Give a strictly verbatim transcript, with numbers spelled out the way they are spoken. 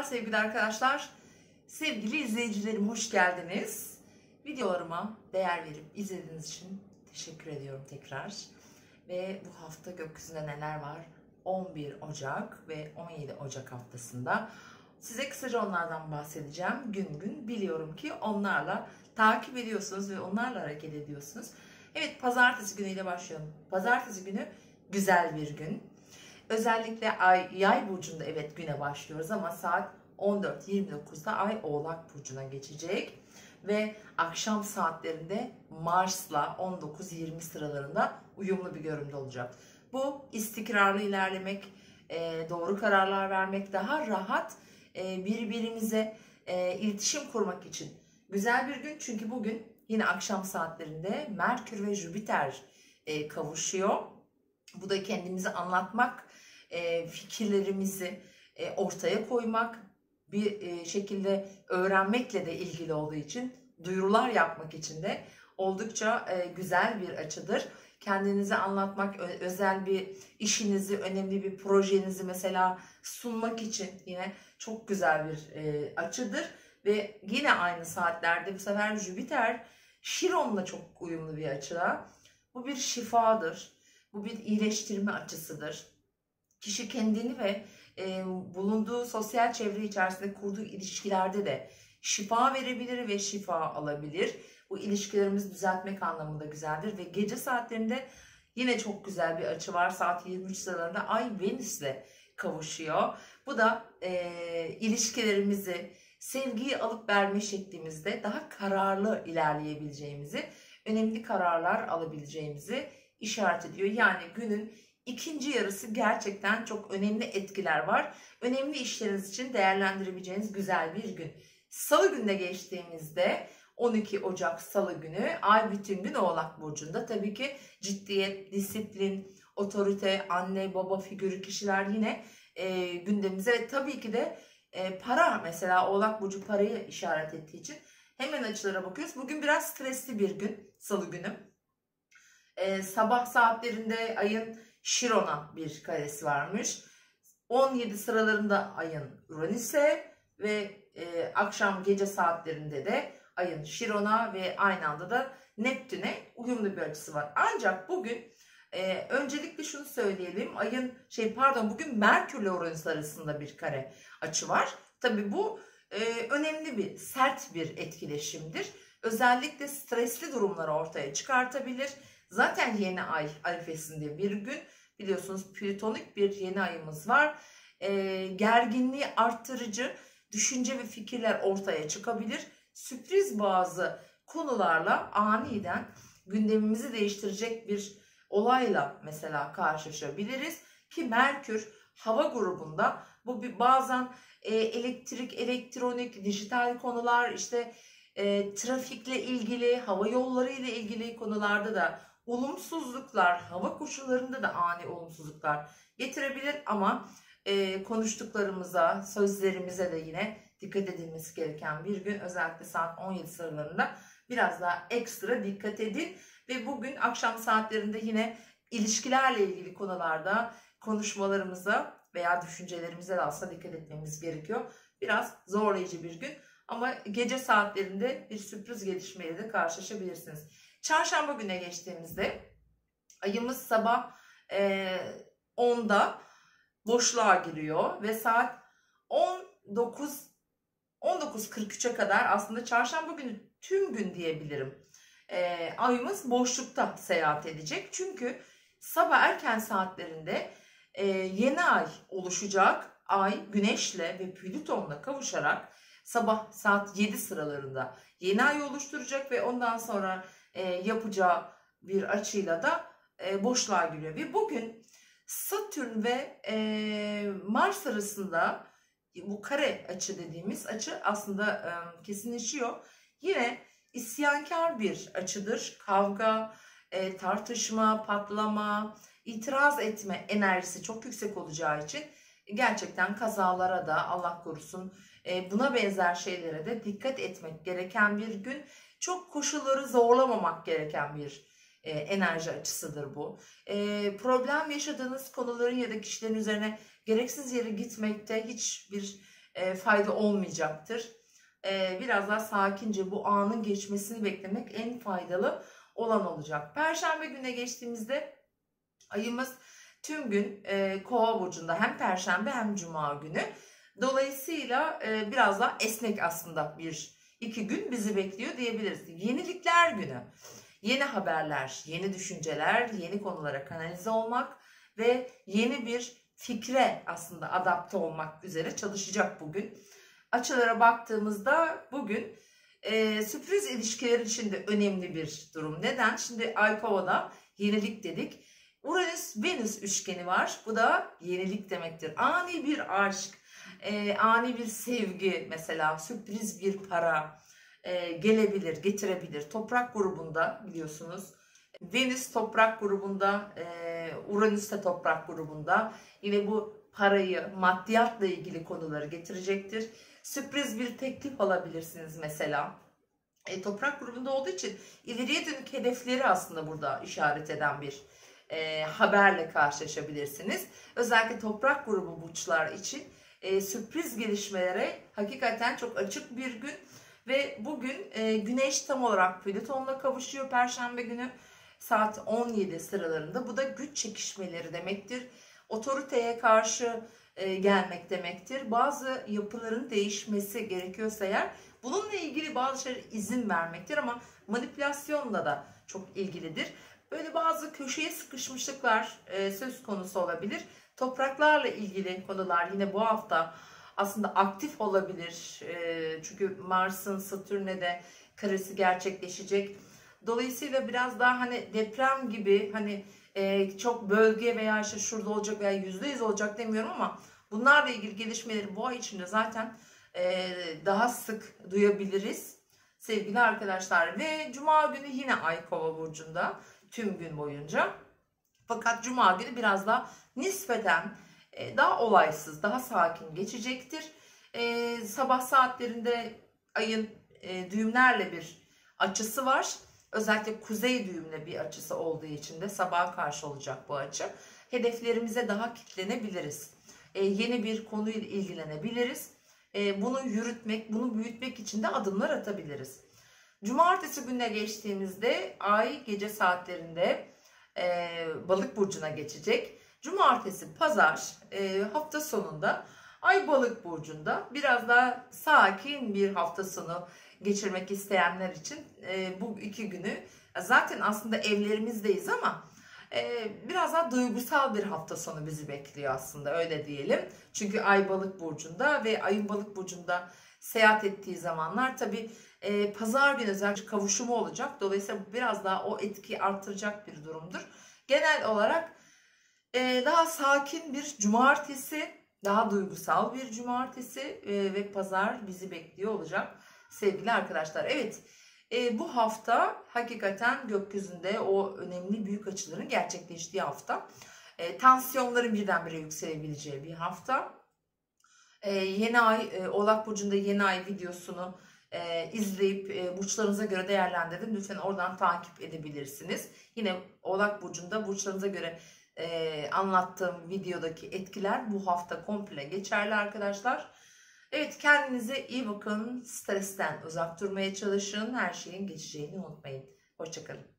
Merhabalar sevgili arkadaşlar, sevgili izleyicilerim, hoş geldiniz. Videolarıma değer verip izlediğiniz için teşekkür ediyorum tekrar. Ve bu hafta gökyüzünde neler var? on bir Ocak ve on yedi Ocak haftasında size kısaca onlardan bahsedeceğim. Gün gün biliyorum ki onlarla takip ediyorsunuz ve onlarla hareket ediyorsunuz. Evet, pazartesi günüyle başlayalım. Pazartesi günü güzel bir gün. Özellikle ay, yay burcunda evet güne başlıyoruz ama saat on dört yirmi dokuzda ay Oğlak burcuna geçecek. Ve akşam saatlerinde Mars'la on dokuz yirmi sıralarında uyumlu bir görünümde olacak. Bu istikrarlı ilerlemek, doğru kararlar vermek, daha rahat birbirimize iletişim kurmak için güzel bir gün. Çünkü bugün yine akşam saatlerinde Merkür ve Jüpiter kavuşuyor. Bu da kendimizi anlatmak, fikirlerimizi ortaya koymak, bir şekilde öğrenmekle de ilgili olduğu için, duyurular yapmak için de oldukça güzel bir açıdır. Kendinizi anlatmak, özel bir işinizi, önemli bir projenizi mesela sunmak için yine çok güzel bir açıdır. Ve yine aynı saatlerde bu sefer Jüpiter Şiron'la çok uyumlu bir açıda. Bu bir şifadır. Bu bir iyileştirme açısıdır. Kişi kendini ve e, bulunduğu sosyal çevre içerisinde kurduğu ilişkilerde de şifa verebilir ve şifa alabilir. Bu ilişkilerimizi düzeltmek anlamında güzeldir. Ve gece saatlerinde yine çok güzel bir açı var. Saat yirmi üç sıralarında ay Venüs'le kavuşuyor. Bu da e, ilişkilerimizi, sevgiyi alıp verme şeklimizde daha kararlı ilerleyebileceğimizi, önemli kararlar alabileceğimizi işaret ediyor. Yani günün ikinci yarısı gerçekten çok önemli etkiler var. Önemli işleriniz için değerlendirebileceğiniz güzel bir gün. Salı gününe geçtiğimizde on iki Ocak Salı günü ay bütün gün Oğlak burcunda. Tabii ki ciddiyet, disiplin, otorite, anne baba figürü kişiler yine e, gündemimize ve tabii ki de e, para, mesela Oğlak burcu parayı işaret ettiği için hemen açılara bakıyoruz. Bugün biraz stresli bir gün Salı günü. Ee, sabah saatlerinde ayın Şiron'a bir karesi varmış. on yedi sıralarında ayın Uranüs'e ve e, akşam gece saatlerinde de ayın Şiron'a ve aynı anda da Neptün'e uyumlu bir açısı var. Ancak bugün e, öncelikle şunu söyleyelim. Ayın şey pardon bugün Merkür ile Uranüs arasında bir kare açı var. Tabii bu e, önemli bir sert bir etkileşimdir. Özellikle stresli durumları ortaya çıkartabilir. Zaten yeni ay arifesinde bir gün, biliyorsunuz plütonik bir yeni ayımız var. E, gerginliği arttırıcı düşünce ve fikirler ortaya çıkabilir. Sürpriz bazı konularla aniden gündemimizi değiştirecek bir olayla mesela karşılaşabiliriz. Ki Merkür hava grubunda bu bir bazen e, elektrik, elektronik, dijital konular, işte e, trafikle ilgili, hava yolları ile ilgili konularda da olumsuzluklar, hava koşullarında da ani olumsuzluklar getirebilir ama e, konuştuklarımıza, sözlerimize de yine dikkat edilmesi gereken bir gün. Özellikle saat on yedi sıralarında biraz daha ekstra dikkat edin ve bugün akşam saatlerinde yine ilişkilerle ilgili konularda konuşmalarımıza veya düşüncelerimize de aslında dikkat etmemiz gerekiyor. Biraz zorlayıcı bir gün ama gece saatlerinde bir sürpriz gelişmeyle de karşılaşabilirsiniz. Çarşamba güne geçtiğimizde ayımız sabah e, onda boşluğa giriyor ve saat on dokuz kırk üçe kadar aslında çarşamba günü tüm gün diyebilirim. E, ayımız boşlukta seyahat edecek. Çünkü sabah erken saatlerinde e, yeni ay oluşacak. Ay güneşle ve Plüton'la kavuşarak sabah saat yedi sıralarında yeni ay oluşturacak ve ondan sonra E, yapacağı bir açıyla da e, boşluğa giriyor. Ve bugün Satürn ve e, Mars arasında bu kare açı dediğimiz açı aslında e, kesinleşiyor. Yine isyankar bir açıdır. Kavga, e, tartışma, patlama, itiraz etme enerjisi çok yüksek olacağı için gerçekten kazalara da, Allah korusun, e, buna benzer şeylere de dikkat etmek gereken bir gün. Çok koşulları zorlamamak gereken bir e, enerji açısıdır bu. E, problem yaşadığınız konuların ya da kişilerin üzerine gereksiz yere gitmekte hiçbir e, e, fayda olmayacaktır. E, biraz daha sakince bu anın geçmesini beklemek en faydalı olan olacak. Perşembe gününe geçtiğimizde ayımız tüm gün e, Kova burcunda, hem perşembe hem cuma günü. Dolayısıyla e, biraz daha esnek aslında bir iki gün bizi bekliyor diyebiliriz. Yenilikler günü. Yeni haberler, yeni düşünceler, yeni konulara kanalize olmak ve yeni bir fikre aslında adapte olmak üzere çalışacak bugün. Açılara baktığımızda bugün e, sürpriz ilişkiler için de önemli bir durum. Neden? Şimdi Ay Kova'da yenilik dedik. Uranüs-Venüs üçgeni var. Bu da yenilik demektir. Ani bir aşk, e, ani bir sevgi mesela, sürpriz bir para e, gelebilir, getirebilir. Toprak grubunda biliyorsunuz. Venüs toprak grubunda, e, Uranüs de toprak grubunda. Yine bu parayı, maddiyatla ilgili konuları getirecektir. Sürpriz bir teklif alabilirsiniz mesela. E, toprak grubunda olduğu için ileriye dönük hedefleri aslında burada işaret eden bir E, haberle karşılaşabilirsiniz. Özellikle toprak grubu burçlar için e, sürpriz gelişmelere hakikaten çok açık bir gün ve bugün e, güneş tam olarak Plüton'la kavuşuyor perşembe günü saat on yedi sıralarında. Bu da güç çekişmeleri demektir. Otoriteye karşı e, gelmek demektir. Bazı yapıların değişmesi gerekiyorsa eğer bununla ilgili bazı şeylere izin vermektir, ama manipülasyonla da çok ilgilidir. Böyle bazı köşeye sıkışmışlıklar e, söz konusu olabilir. Topraklarla ilgili konular yine bu hafta aslında aktif olabilir. E, çünkü Mars'ın Satürn'e de karesi gerçekleşecek. Dolayısıyla biraz daha hani deprem gibi, hani e, çok bölge veya işte şurada olacak veya yüzde yüz olacak demiyorum, ama bunlarla ilgili gelişmeleri bu ay içinde zaten e, daha sık duyabiliriz sevgili arkadaşlar. Ve cuma günü yine Ay Kova burcunda tüm gün boyunca. Fakat cuma günü biraz daha nispeten daha olaysız, daha sakin geçecektir. Ee, sabah saatlerinde ayın e, düğümlerle bir açısı var. Özellikle kuzey düğümle bir açısı olduğu için de sabaha karşı olacak bu açı. Hedeflerimize daha kilitlenebiliriz. Ee, yeni bir konuyla ilgilenebiliriz. Ee, bunu yürütmek, bunu büyütmek için de adımlar atabiliriz. Cumartesi gününe geçtiğimizde ay gece saatlerinde e, balık burcuna geçecek. Cumartesi, pazar e, hafta sonunda ay balık burcunda. Biraz daha sakin bir hafta sonu geçirmek isteyenler için e, bu iki günü, zaten aslında evlerimizdeyiz ama e, biraz daha duygusal bir hafta sonu bizi bekliyor aslında, öyle diyelim. Çünkü ay balık burcunda ve ayın balık burcunda seyahat ettiği zamanlar tabii e, pazar günü özellikle kavuşumu olacak. Dolayısıyla biraz daha o etkiyi artıracak bir durumdur. Genel olarak e, daha sakin bir cumartesi, daha duygusal bir cumartesi e, ve pazar bizi bekliyor olacak sevgili arkadaşlar. Evet, e, bu hafta hakikaten gökyüzünde o önemli büyük açıların gerçekleştiği hafta. E, tansiyonların birdenbire yükselebileceği bir hafta. Ee, yeni ay e, Oğlak Burcu'nda yeni ay videosunu e, izleyip e, burçlarınıza göre değerlendirdim. Lütfen oradan takip edebilirsiniz. Yine Oğlak Burcu'nda burçlarınıza göre e, anlattığım videodaki etkiler bu hafta komple geçerli arkadaşlar. Evet, kendinize iyi bakın. Stresten uzak durmaya çalışın. Her şeyin geçeceğini unutmayın. Hoşçakalın.